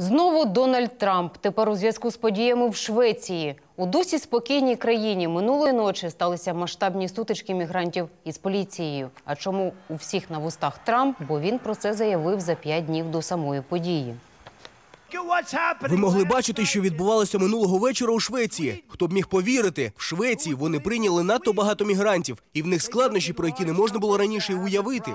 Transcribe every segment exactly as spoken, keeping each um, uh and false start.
Знову Дональд Трамп. Тепер у зв'язку з подіями в Швеції. У досі спокійній країні минулої ночі сталися масштабні сутички мігрантів із поліцією. А чому у всіх на вустах Трамп? Бо він про це заявив за п'ять днів до самої події. Ви могли бачити, що відбувалося минулого вечора у Швеції. Хто б міг повірити, в Швеції вони прийняли надто багато мігрантів. І в них складнощі, про які не можна було раніше й уявити.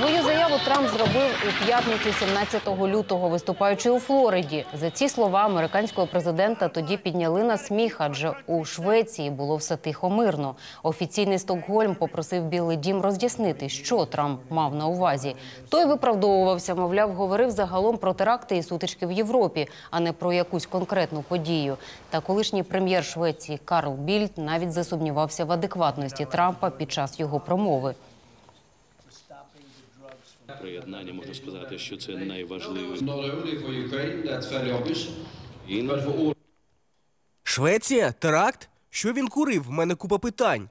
Свою заяву Трамп зробив у п'ятницю сімнадцятого лютого, виступаючи у Флориді. За ці слова американського президента тоді підняли на сміх, адже у Швеції було все тихо мирно. Офіційний Стокгольм попросив Білий Дім роз'яснити, що Трамп мав на увазі. Той виправдовувався, мовляв, говорив загалом про теракти і сутички в Європі, а не про якусь конкретну подію. Та колишній прем'єр Швеції Карл Більд навіть засумнівався в адекватності Трампа під час його промови. Приєднання, можна сказати, що це найважливіше. Швеція? Теракт? Що він курив? В мене купа питань.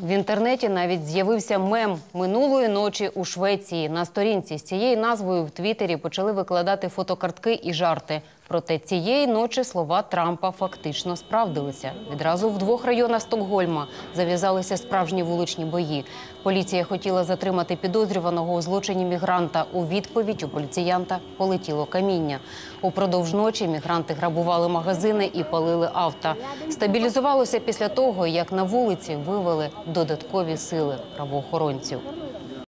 В інтернеті навіть з'явився мем «Минулої ночі у Швеції». На сторінці з цією назвою в Твіттері почали викладати фотокартки і жарти. Проте цієї ночі слова Трампа фактично справдилися. Відразу в двох районах Стокгольма зав'язалися справжні вуличні бої. Поліція хотіла затримати підозрюваного у злочині мігранта. У відповідь у поліціянта полетіло каміння. Упродовж ночі мігранти грабували магазини і палили авто. Стабілізувалося після того, як на вулиці вивели додаткові сили правоохоронців.